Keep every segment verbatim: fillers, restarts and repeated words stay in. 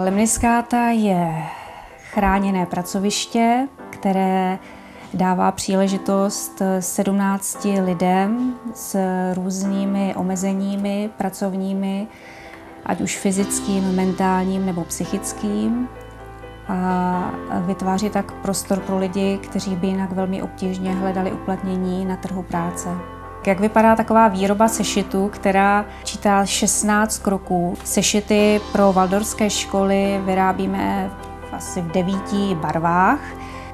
Lemniskáta je chráněné pracoviště, které dává příležitost sedmnácti lidem s různými omezeními pracovními, ať už fyzickým, mentálním nebo psychickým, a vytváří tak prostor pro lidi, kteří by jinak velmi obtížně hledali uplatnění na trhu práce. Jak vypadá taková výroba sešitu, která čítá šestnáct kroků? Sešity pro waldorfské školy vyrábíme asi v devíti barvách.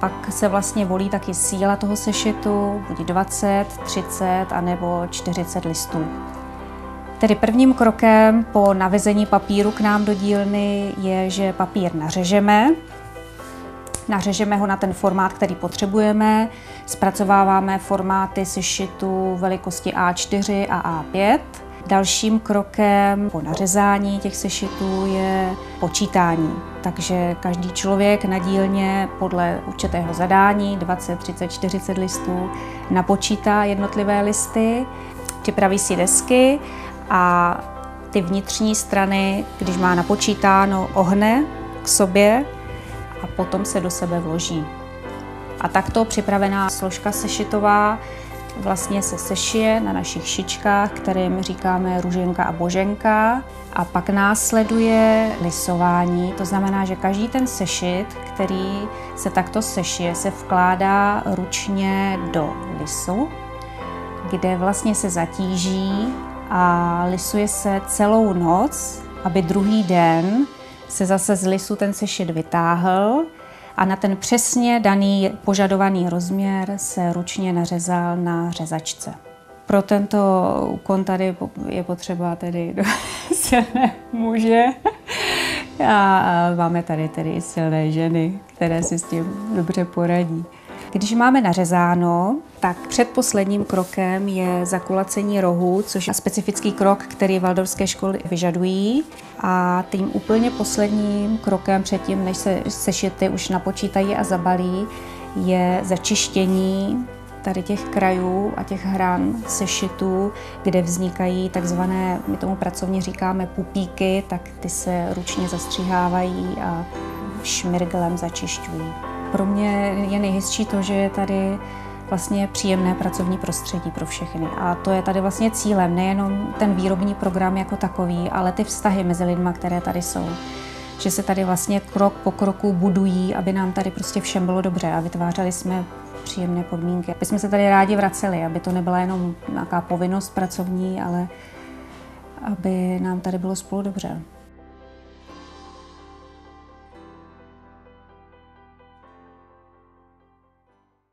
Pak se vlastně volí taky síla toho sešitu, buď dvacet, třicet a nebo čtyřicet listů. Tedy prvním krokem po navezení papíru k nám do dílny je, že papír nařežeme. Nařežeme ho na ten formát, který potřebujeme. Zpracováváme formáty sešitu velikosti A čtyři a A pět. Dalším krokem po nařezání těch sešitů je počítání. Takže každý člověk na dílně podle určitého zadání dvacet, třicet, čtyřicet listů napočítá jednotlivé listy, připraví si desky a ty vnitřní strany, když má napočítáno, ohne k sobě a potom se do sebe vloží. A takto připravená složka sešitová vlastně se sešije na našich šičkách, kterým říkáme růženka a boženka. A pak následuje lisování, to znamená, že každý ten sešit, který se takto sešije, se vkládá ručně do lisu, kde vlastně se zatíží a lisuje se celou noc, aby druhý den se zase z lisu ten sešit vytáhl a na ten přesně daný požadovaný rozměr se ručně nařezal na řezačce. Pro tento úkon tady je potřeba tedy silné muže a máme tady tedy i silné ženy, které si s tím dobře poradí. Když máme nařezáno, tak předposledním krokem je zakulacení rohu, což je specifický krok, který waldorfské školy vyžadují. A tím úplně posledním krokem předtím, než se sešity už napočítají a zabalí, je začištění tady těch krajů a těch hran sešitů, kde vznikají takzvané, my tomu pracovně říkáme pupíky, tak ty se ručně zastřihávají a šmirglem začišťují. Pro mě je nejhezčí to, že je tady vlastně příjemné pracovní prostředí pro všechny. A to je tady vlastně cílem, nejenom ten výrobní program jako takový, ale ty vztahy mezi lidmi, které tady jsou. Že se tady vlastně krok po kroku budují, aby nám tady prostě všem bylo dobře a vytvářeli jsme příjemné podmínky. Aby jsme se tady rádi vraceli, aby to nebyla jenom nějaká povinnost pracovní, ale aby nám tady bylo spolu dobře.